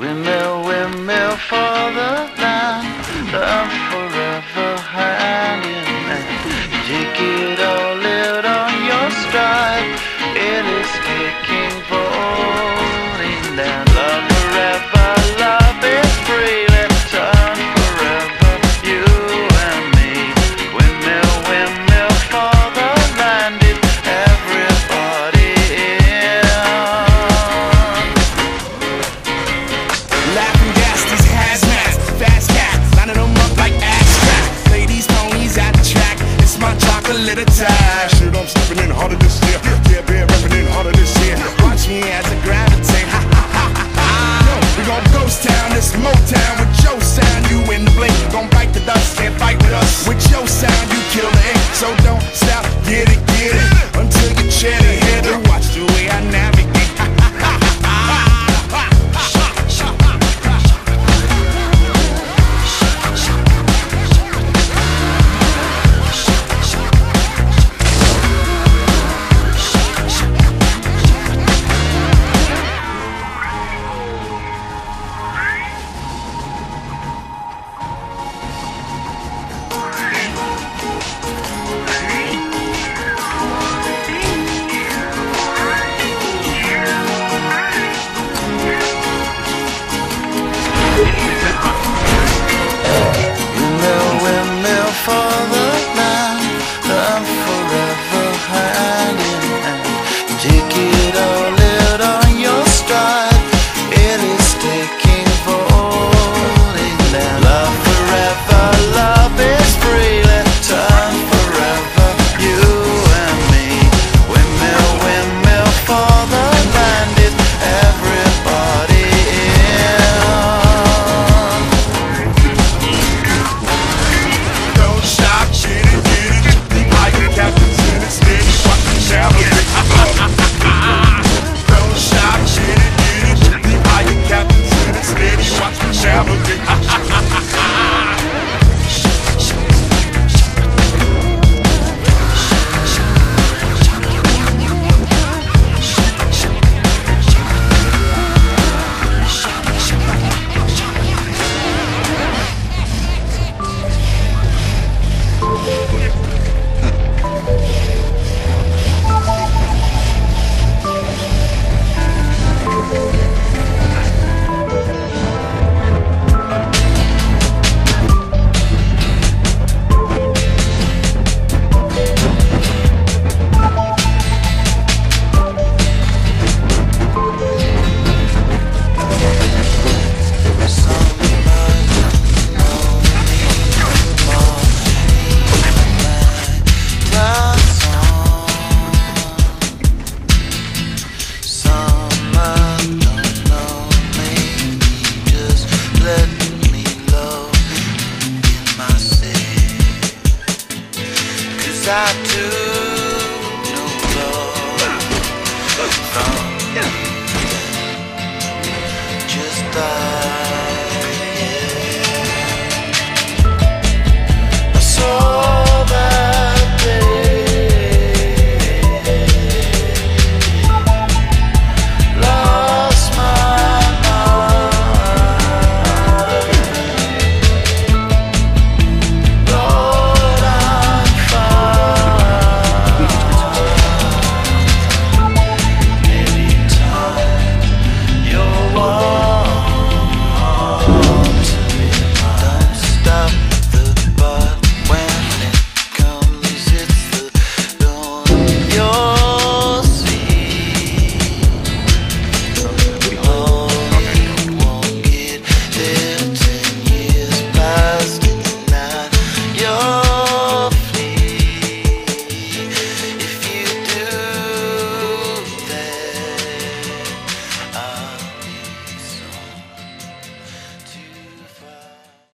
Windmill, windmill for the land, I'm forever hanging man. Take it all out on your stride, it is taking falling down. Love forever, love is free, let's turn forever, you and me. Windmill, windmill for the land, it's everybody in. Laughing gas, these hazmats, fast cat, lining them up like ass crack. Ladies, ponies at the track, it's my chocolate attack. Shit, I'm stepping in harder this year, yeah, bear rapping in harder this year. Watch me as I gravitate, ha ha ha ha ha. No, we gon' ghost town, this Motown with your sound, you in the blink. Gon' bite the dust, can't fight with us. With your sound, you kill the ink, so don't stop, get it, until you chat it, hit it. Watch the way I navigate, ha ha ha ha ha ha. I do no love from you. Just